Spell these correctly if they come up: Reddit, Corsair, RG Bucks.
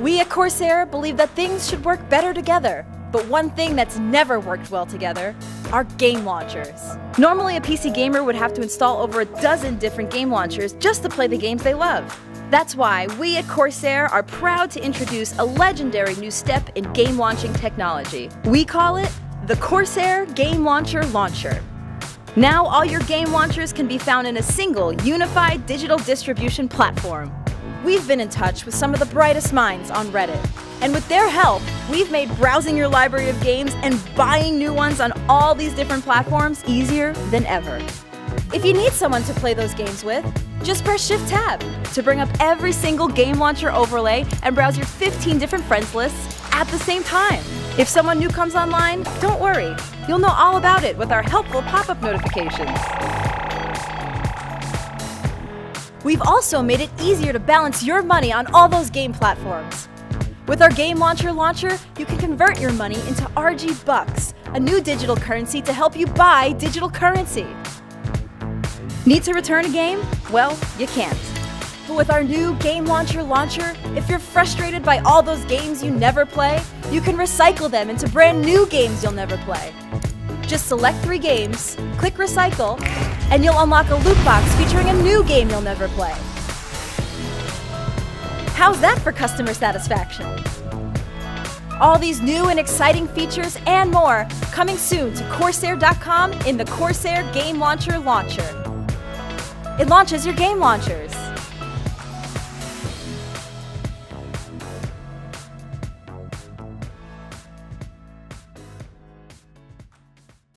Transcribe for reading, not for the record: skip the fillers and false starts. We at Corsair believe that things should work better together, but one thing that's never worked well together are game launchers. Normally a PC gamer would have to install over a dozen different game launchers just to play the games they love. That's why we at Corsair are proud to introduce a legendary new step in game launching technology. We call it the Corsair Game Launcher Launcher. Now all your game launchers can be found in a single, unified digital distribution platform. We've been in touch with some of the brightest minds on Reddit, and with their help, we've made browsing your library of games and buying new ones on all these different platforms easier than ever. If you need someone to play those games with, just press Shift-Tab to bring up every single game launcher overlay and browse your 15 different friends lists at the same time. If someone new comes online, don't worry. You'll know all about it with our helpful pop-up notifications. We've also made it easier to balance your money on all those game platforms. With our Game Launcher, you can convert your money into RG Bucks, a new digital currency to help you buy digital currency. Need to return a game? Well, you can't. But with our new Game Launcher, if you're frustrated by all those games you never play, you can recycle them into brand new games you'll never play. Just select 3 games, click Recycle, and you'll unlock a loot box featuring a new game you'll never play. How's that for customer satisfaction? All these new and exciting features and more coming soon to Corsair.com in the Corsair Game Launcher. It launches your game launchers.